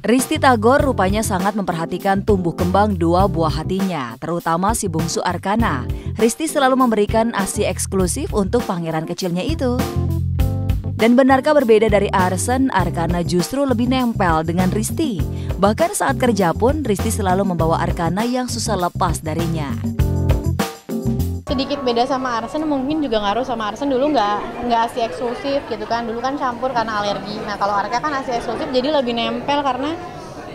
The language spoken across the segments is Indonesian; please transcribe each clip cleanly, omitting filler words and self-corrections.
Risty Tagor rupanya sangat memperhatikan tumbuh kembang dua buah hatinya, terutama si bungsu Arkana. Risty selalu memberikan ASI eksklusif untuk pangeran kecilnya itu. Dan benarkah berbeda dari Arsen, Arkana justru lebih nempel dengan Risty. Bahkan saat kerja pun, Risty selalu membawa Arkana yang susah lepas darinya. Sedikit beda sama Arsen, mungkin juga ngaruh sama Arsen dulu nggak ASI eksklusif gitu kan, dulu kan campur karena alergi. Nah kalau Arka kan ASI eksklusif jadi lebih nempel karena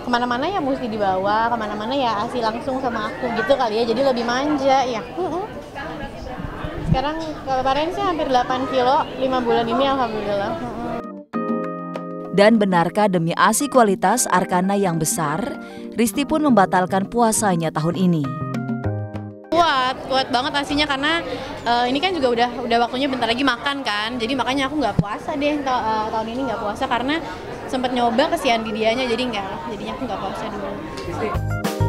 kemana-mana ya mesti dibawa, kemana-mana ya ASI langsung sama aku gitu kali ya, jadi lebih manja ya. Sekarang kemarin sih hampir 8 kilo, 5 bulan ini alhamdulillah. Dan benarkah demi ASI kualitas Arkana yang besar, Risty pun membatalkan puasanya tahun ini. Kuat banget ASInya karena ini kan juga udah waktunya bentar lagi makan kan, jadi makanya aku nggak puasa deh tahun ini, nggak puasa karena sempat nyoba kesian di dianya, jadi jadinya aku nggak puasa dulu.